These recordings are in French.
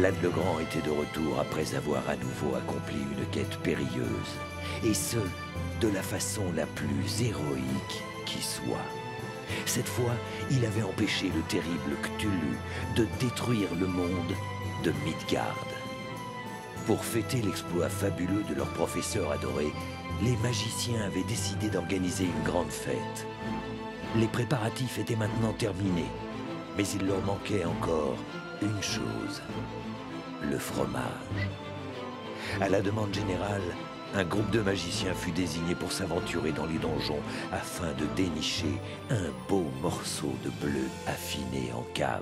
Vlad le Grand était de retour après avoir à nouveau accompli une quête périlleuse, et ce, de la façon la plus héroïque qui soit. Cette fois, il avait empêché le terrible Cthulhu de détruire le monde de Midgard. Pour fêter l'exploit fabuleux de leur professeur adoré, les magiciens avaient décidé d'organiser une grande fête. Les préparatifs étaient maintenant terminés, mais il leur manquait encore une chose, le fromage. À la demande générale, un groupe de magiciens fut désigné pour s'aventurer dans les donjons afin de dénicher un beau morceau de bleu affiné en cave.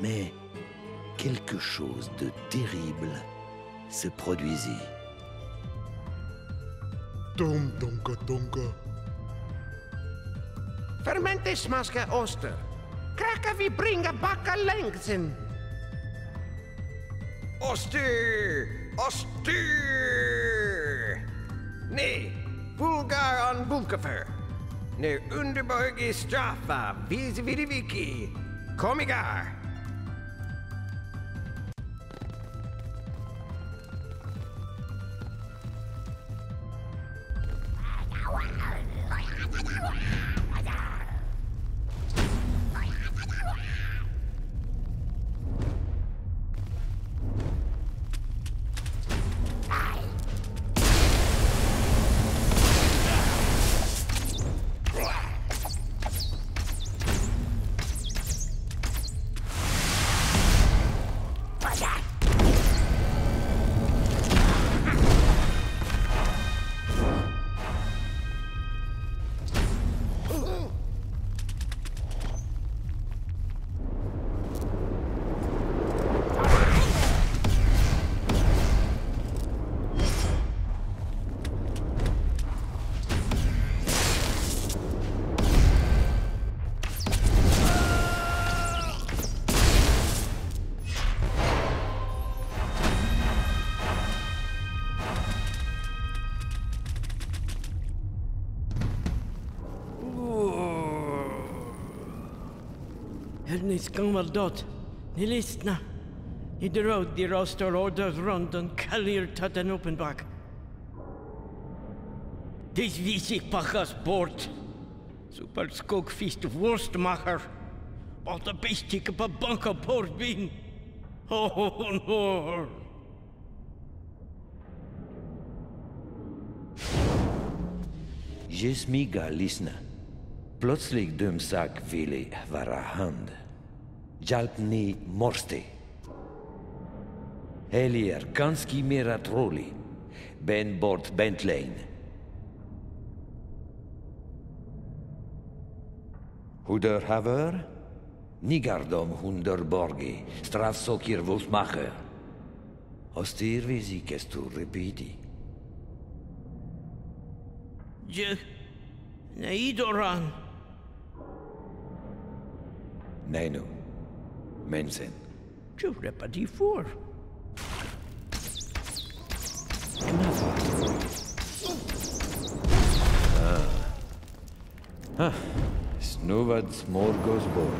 Mais quelque chose de terrible se produisit. Fermentesmaske Oster. Krakavi bringa baka lengthen. Oster! Oster! Nee, vulgar on bulkafer. Ne underborgi strafa visvidiviki. Komigar! Ni skammal dot, ni lyssna. I drog de röster orders runt och kallir tatten uppenbart. Dis visik pachas bort. Superskog fist wurstmacher. Bort a bistik på banka bort bin. Oh no. Jesmiga lyssna. Plötsligt dömsak ville vara hand. Jalpni morste. Helier kanski mera troli. Ben bort bentlein. Huder haver? Nigardom hunder borgi. Strafsokir vusmacher. Ostir visi kestur repiti. Je... Neidoran. Nenu. Mensen. Je repartis fort. Snuvad smorgosbord.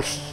Yes.